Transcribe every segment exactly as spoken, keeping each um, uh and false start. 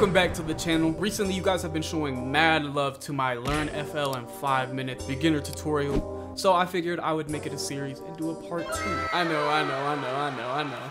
Welcome back to the channel. Recently you guys have been showing mad love to my Learn F L in five minute beginner tutorial, so I figured I would make it a series and do a part two. I know, I know, I know, I know, I know.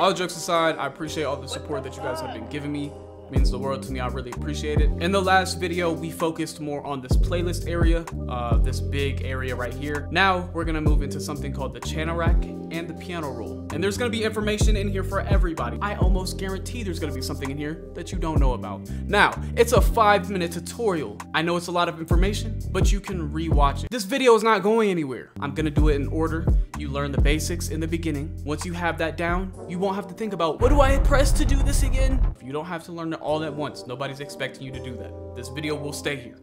All jokes aside, I appreciate all the support that you guys have been giving me. Means the world to me. I really appreciate it. In the last video, we focused more on this playlist area, uh, this big area right here. Now we're gonna move into something called the Channel Rack and the Piano Roll. And there's gonna be information in here for everybody. I almost guarantee there's gonna be something in here that you don't know about. Now, it's a five minute tutorial. I know it's a lot of information, but you can rewatch it. This video is not going anywhere. I'm gonna do it in order. You learn the basics in the beginning. Once you have that down, you won't have to think about, what do I press to do this again? If you don't have to learn all at once, nobody's expecting you to do that. This video will stay here.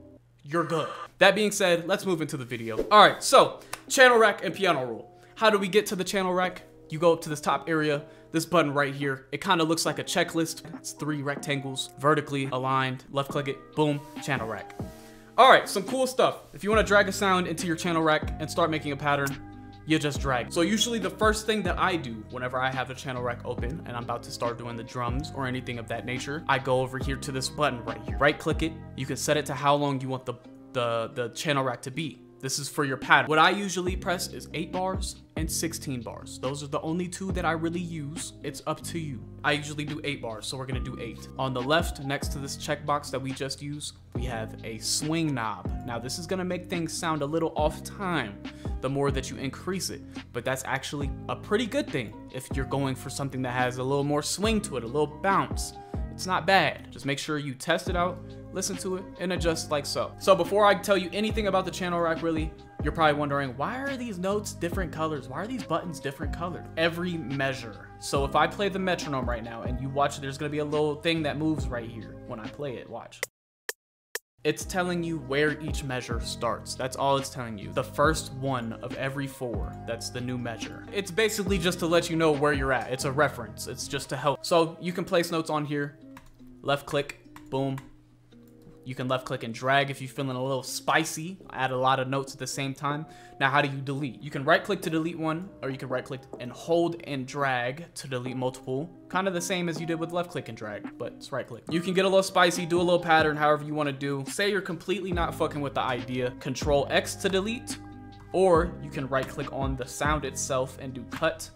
You're good. That being said, let's move into the video. All right, so Channel Rack and Piano Roll. How do we get to the Channel Rack? You go up to this top area, this button right here. It kind of looks like a checklist. It's three rectangles, vertically aligned. Left click it, boom, Channel Rack. All right, some cool stuff. If you want to drag a sound into your Channel Rack and start making a pattern, you just drag. So usually the first thing that I do whenever I have the Channel Rack open and I'm about to start doing the drums or anything of that nature, I go over here to this button right here. Right click it. You can set it to how long you want the, the, the Channel Rack to be. This is for your pattern. What I usually press is eight bars and sixteen bars. Those are the only two that I really use. It's up to you. I usually do eight bars, so we're gonna do eight. On the left, next to this checkbox that we just used, we have a swing knob. Now this is gonna make things sound a little off time the more that you increase it, but that's actually a pretty good thing if you're going for something that has a little more swing to it, a little bounce. It's not bad. Just make sure you test it out, listen to it, and adjust like so. So before I tell you anything about the Channel Rack, really, you're probably wondering, why are these notes different colors? Why are these buttons different colored? Every measure. So if I play the metronome right now and you watch, there's gonna be a little thing that moves right here when I play it, watch. It's telling you where each measure starts. That's all it's telling you. The first one of every four, that's the new measure. It's basically just to let you know where you're at. It's a reference, it's just to help. So you can place notes on here, left click, boom. You can left click and drag if you're feeling a little spicy. Add a lot of notes at the same time. Now, how do you delete? You can right click to delete one, or you can right click and hold and drag to delete multiple. Kind of the same as you did with left click and drag, but it's right click. You can get a little spicy, do a little pattern, however you wanna do. Say you're completely not fucking with the idea, control X to delete, or you can right click on the sound itself and do cut.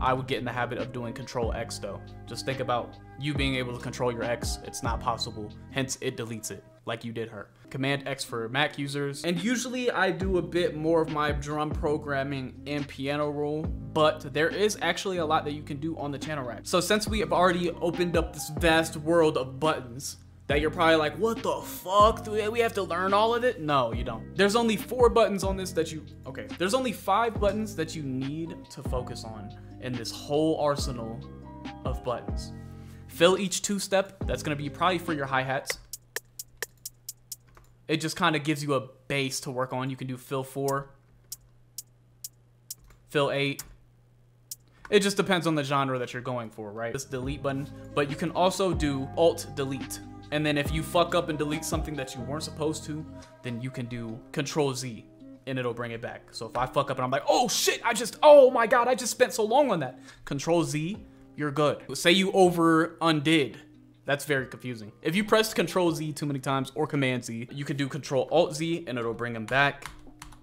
I would get in the habit of doing control X though. Just think about you being able to control your X. It's not possible, hence it deletes it like you did her. Command X for Mac users. And usually I do a bit more of my drum programming in Piano Roll, but there is actually a lot that you can do on the Channel Rack. So since we have already opened up this vast world of buttons, that you're probably like, what the fuck? Do we have to learn all of it? No, you don't. There's only four buttons on this that you, okay. There's only five buttons that you need to focus on in this whole arsenal of buttons. Fill each two-step. That's gonna be probably for your hi-hats. It just kind of gives you a base to work on. You can do fill four, fill eight. It just depends on the genre that you're going for, right? This delete button, but you can also do alt delete. And then if you fuck up and delete something that you weren't supposed to, then you can do control Z and it'll bring it back. So if I fuck up and I'm like, oh shit, I just, oh my God, I just spent so long on that. Control Z, you're good. Say you over undid. That's very confusing. If you press control Z too many times or command Z, you can do control alt Z and it'll bring them back.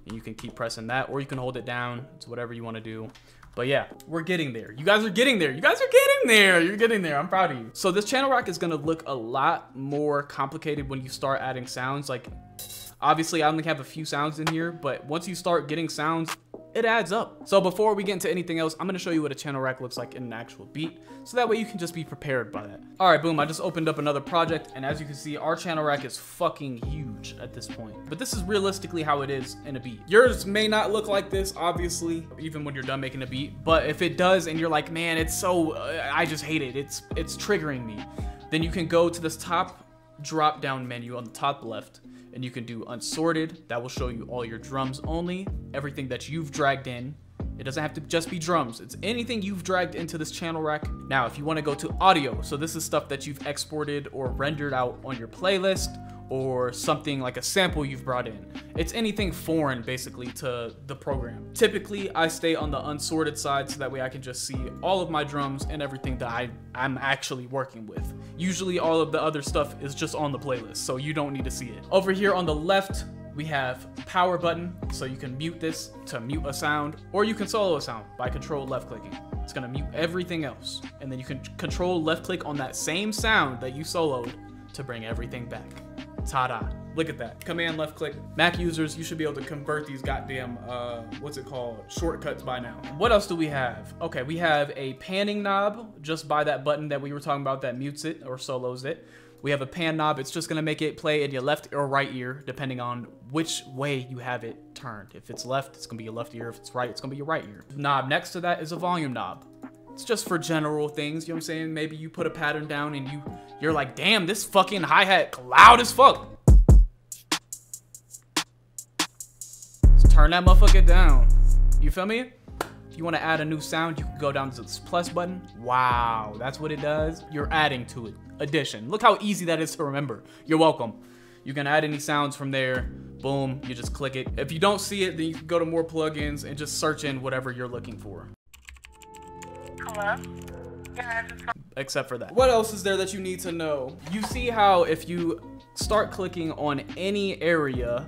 And you can keep pressing that, or you can hold it down. It's whatever you wanna do. But yeah, we're getting there. You guys are getting there. You guys are getting there. You're getting there. I'm proud of you. So this Channel Rack is gonna look a lot more complicated when you start adding sounds. Like, obviously I only have a few sounds in here, but once you start getting sounds, it adds up. So before we get into anything else, I'm gonna show you what a Channel Rack looks like in an actual beat. So that way you can just be prepared by that. All right, boom, I just opened up another project. And as you can see, our Channel Rack is fucking huge at this point. But this is realistically how it is in a beat. Yours may not look like this, obviously, even when you're done making a beat. But if it does and you're like, man, it's so, uh, I just hate it. It's, it's triggering me. Then you can go to this top drop down menu on the top left. And you can do unsorted. That will show you all your drums only, everything that you've dragged in. It doesn't have to just be drums. It's anything you've dragged into this Channel Rack. Now, if you wanna go to audio, so this is stuff that you've exported or rendered out on your playlist or something like a sample you've brought in. It's anything foreign basically to the program. Typically, I stay on the unsorted side so that way I can just see all of my drums and everything that I, I'm actually working with. Usually all of the other stuff is just on the playlist, so you don't need to see it. Over here on the left, we have power button, so you can mute this to mute a sound, or you can solo a sound by control left clicking. It's gonna mute everything else. And then you can control left click on that same sound that you soloed to bring everything back. Ta-da. Look at that. Command left click. Mac users, you should be able to convert these goddamn, uh, what's it called, shortcuts by now. What else do we have? Okay, we have a panning knob just by that button that we were talking about that mutes it or solos it. We have a pan knob. It's just gonna make it play in your left or right ear, depending on which way you have it turned. If it's left, it's gonna be your left ear. If it's right, it's gonna be your right ear. The knob next to that is a volume knob. It's just for general things, you know what I'm saying? Maybe you put a pattern down and you, you're like, damn, this fucking hi-hat loud as fuck. Just turn that motherfucker down. You feel me? If you want to add a new sound, you can go down to this plus button. Wow, that's what it does. You're adding to it. Addition. Look how easy that is to remember. You're welcome. You can add any sounds from there. Boom, you just click it. If you don't see it, then you can go to more plugins and just search in whatever you're looking for. Except for that. What else is there that you need to know? You see how if you start clicking on any area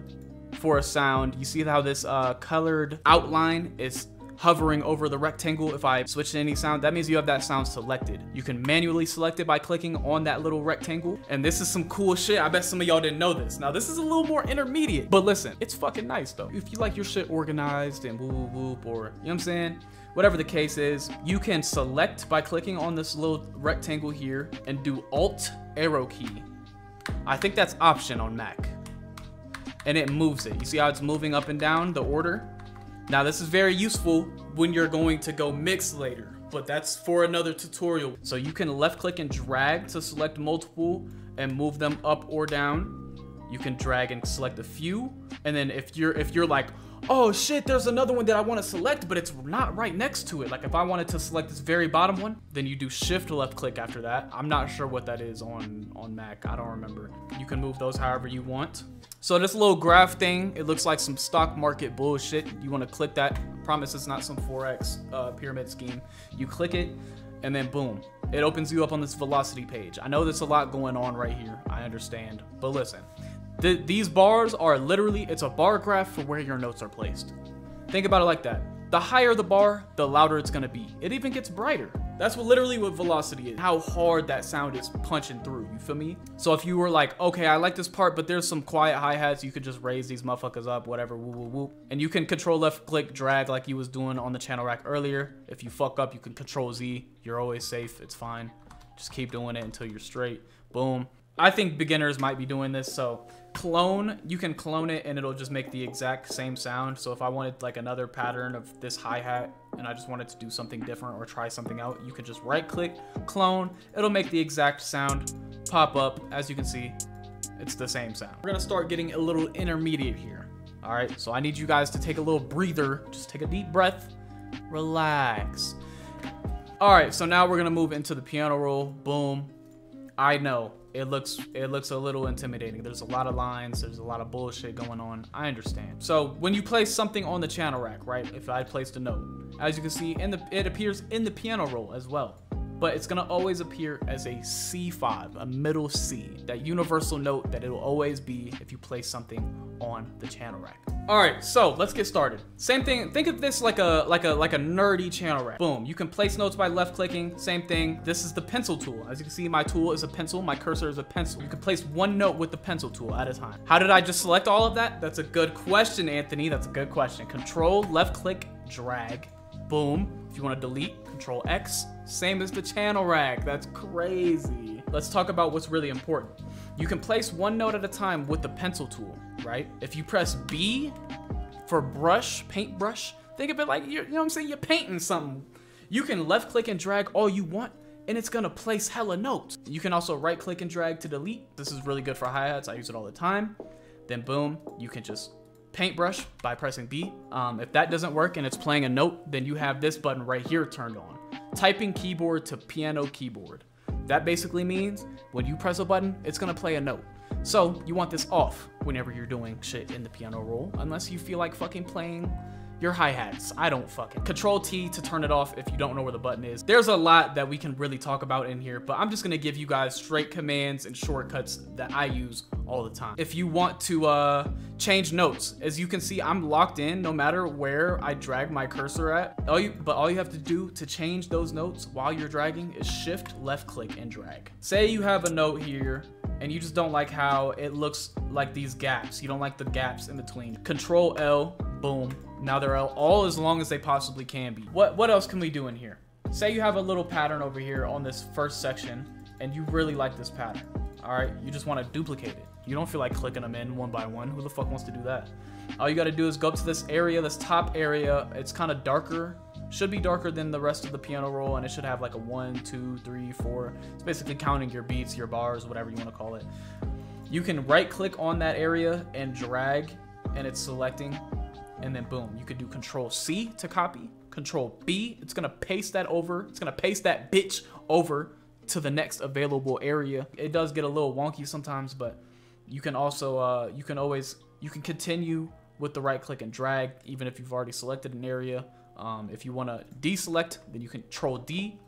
for a sound, you see how this uh, colored outline is hovering over the rectangle. If I switch to any sound, that means you have that sound selected. You can manually select it by clicking on that little rectangle. And this is some cool shit. I bet some of y'all didn't know this. Now this is a little more intermediate, but listen, it's fucking nice though. If you like your shit organized and whoop whoop whoop, or you know what I'm saying? Whatever the case is, you can select by clicking on this little rectangle here and do Alt arrow key. I think that's option on Mac. And it moves it. You see how it's moving up and down the order? Now this is very useful when you're going to go mix later, but that's for another tutorial. So you can left click and drag to select multiple and move them up or down. You can drag and select a few. And then if you're if you're like, oh shit, there's another one that I wanna select, but it's not right next to it. Like if I wanted to select this very bottom one, then you do shift left click after that. I'm not sure what that is on, on Mac, I don't remember. You can move those however you want. So this little graph thing, it looks like some stock market bullshit. You wanna click that. I promise it's not some Forex uh, pyramid scheme. You click it and then boom, it opens you up on this velocity page. I know there's a lot going on right here, I understand, but listen. Th these bars are literally, it's a bar graph for where your notes are placed. Think about it like that. The higher the bar, the louder it's gonna be. It even gets brighter. That's what literally what velocity is, how hard that sound is punching through, you feel me? So if you were like, okay, I like this part, but there's some quiet hi-hats, you could just raise these motherfuckers up, whatever, woo woo woo. And you can control left click drag like you was doing on the channel rack earlier. If you fuck up, you can control Z, you're always safe, it's fine. Just keep doing it until you're straight, boom. I think beginners might be doing this, so clone, you can clone it and it'll just make the exact same sound. So if I wanted like another pattern of this hi-hat and I just wanted to do something different or try something out, you can just right click, clone, it'll make the exact sound pop up. As you can see, it's the same sound. We're gonna start getting a little intermediate here. All right, so I need you guys to take a little breather, just take a deep breath, relax. All right, so now we're gonna move into the piano roll, boom. I know. It looks it looks a little intimidating. There's a lot of lines, there's a lot of bullshit going on. I understand. So when you place something on the channel rack, right? If I placed a note, as you can see, in the it appears in the piano roll as well. But it's gonna always appear as a C five, a middle C, that universal note that it'll always be if you place something on the channel rack. All right, so let's get started. Same thing, think of this like a like a like a nerdy channel rack. Boom, you can place notes by left clicking, same thing. This is the pencil tool. As you can see, my tool is a pencil, my cursor is a pencil. You can place one note with the pencil tool at a time. How did I just select all of that? That's a good question, Anthony, that's a good question. Control, left click, drag, boom. If you wanna delete, control X. Same as the channel rack, that's crazy. Let's talk about what's really important. You can place one note at a time with the pencil tool, right? If you press B for brush, paintbrush, think of it like, you're, you know what I'm saying, you're painting something. You can left click and drag all you want and it's gonna place hella notes. You can also right click and drag to delete. This is really good for hi-hats, I use it all the time. Then boom, you can just paintbrush by pressing B. Um, if that doesn't work and it's playing a note, then you have this button right here turned on. Typing keyboard to piano keyboard. That basically means when you press a button, it's gonna play a note. So you want this off whenever you're doing shit in the piano roll, unless you feel like fucking playing your hi-hats. I don't fucking. Control T to turn it off if you don't know where the button is. There's a lot that we can really talk about in here, but I'm just gonna give you guys straight commands and shortcuts that I use all the time. If you want to uh, change notes, as you can see, I'm locked in no matter where I drag my cursor at. All you, but all you have to do to change those notes while you're dragging is shift, left click, and drag. Say you have a note here and you just don't like how it looks like these gaps. You don't like the gaps in between. Control L, boom. Now they're all, all as long as they possibly can be. What what else can we do in here? Say you have a little pattern over here on this first section and you really like this pattern. All right, you just wanna duplicate it. You don't feel like clicking them in one by one. Who the fuck wants to do that? All you gotta do is go up to this area, this top area. It's kinda darker, should be darker than the rest of the piano roll, and it should have like a one, two, three, four. It's basically counting your beats, your bars, whatever you wanna call it. You can right click on that area and drag, and it's selecting. And then boom, you could do control C to copy, control B, it's gonna paste that over, it's gonna paste that bitch over to the next available area. It does get a little wonky sometimes, but you can also, uh, you can always, you can continue with the right click and drag, even if you've already selected an area. Um, if you wanna deselect, then you control D,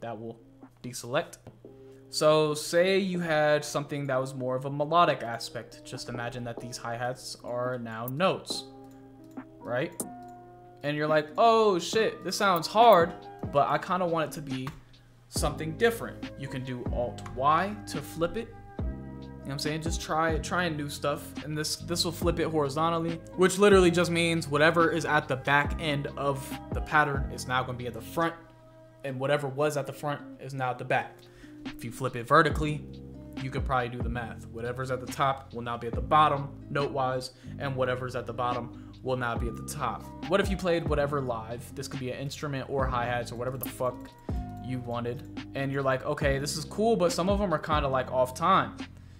that will deselect. So say you had something that was more of a melodic aspect, just imagine that these hi-hats are now notes. Right? And you're like, oh shit, this sounds hard, but I kind of want it to be something different. You can do Alt Y to flip it. You know what I'm saying? Just try trying new stuff. And this, this will flip it horizontally, which literally just means whatever is at the back end of the pattern is now going to be at the front, and whatever was at the front is now at the back. If you flip it vertically, you could probably do the math. Whatever's at the top will now be at the bottom, note-wise, and whatever's at the bottom will now be at the top. What if you played whatever live? This could be an instrument or hi-hats or whatever the fuck you wanted. And you're like, okay, this is cool, but some of them are kind of like off time.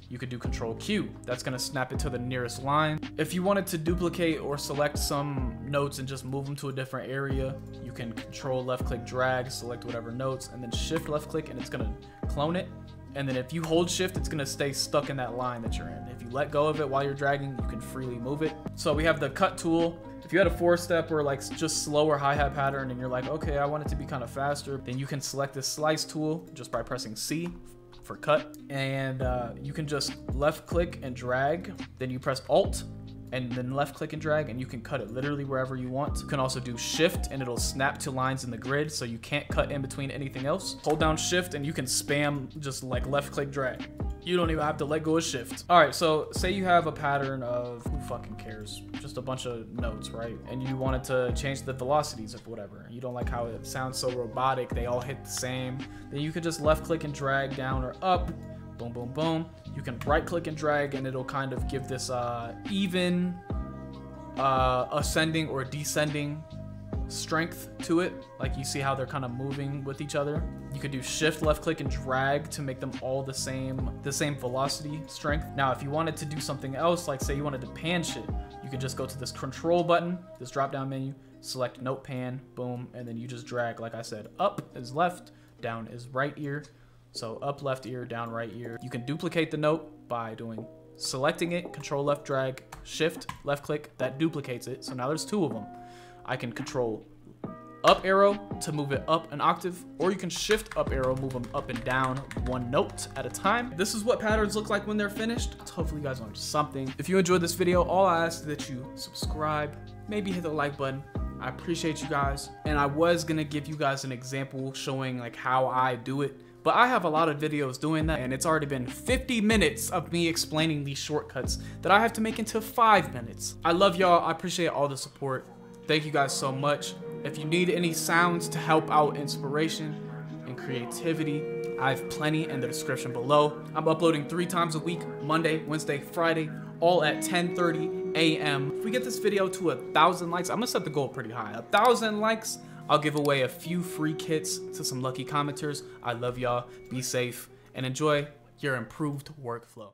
You could do control Q. That's gonna snap it to the nearest line. If you wanted to duplicate or select some notes and just move them to a different area, you can control left click, drag, select whatever notes, and then shift left click and it's gonna clone it. And then if you hold shift, it's gonna stay stuck in that line that you're in. If you let go of it while you're dragging, you can freely move it. So we have the cut tool. If you had a four step or like just slower hi-hat pattern and you're like, okay, I want it to be kind of faster, then you can select this slice tool just by pressing C for cut. And uh, you can just left click and drag. Then you press Alt and then left click and drag, and you can cut it literally wherever you want. You can also do shift and it'll snap to lines in the grid, so you can't cut in between anything else. Hold down shift and you can spam just like left click drag. You don't even have to let go of shift. All right, so say you have a pattern of, who fucking cares? Just a bunch of notes, right? And you wanted to change the velocities of whatever. You don't like how it sounds so robotic, they all hit the same. Then you could just left click and drag down or up, boom, boom, boom. You can right click and drag and it'll kind of give this uh, even uh, ascending or descending strength to it. Like you see how they're kind of moving with each other. You could do shift, left click, and drag to make them all the same, the same velocity strength. Now, if you wanted to do something else, like say you wanted to pan shit, you could just go to this control button, this drop down menu, select note pan, boom, and then you just drag. Like I said, up is left, down is right ear. So up left ear, down right ear. You can duplicate the note by doing selecting it, control left drag, shift, left click, that duplicates it. So now there's two of them. I can control up arrow to move it up an octave, or you can shift up arrow, move them up and down one note at a time. This is what patterns look like when they're finished. Hopefully you guys learned something. If you enjoyed this video, all I ask is that you subscribe, maybe hit the like button. I appreciate you guys. And I was gonna give you guys an example showing like how I do it, but I have a lot of videos doing that, and it's already been fifty minutes of me explaining these shortcuts that I have to make into five minutes. I love y'all, I appreciate all the support. Thank you guys so much. If you need any sounds to help out inspiration and creativity, I have plenty in the description below. I'm uploading three times a week, Monday, Wednesday, Friday, all at ten thirty A M If we get this video to a thousand likes, I'm gonna set the goal pretty high, a thousand likes, I'll give away a few free kits to some lucky commenters. I love y'all. Be safe and enjoy your improved workflow.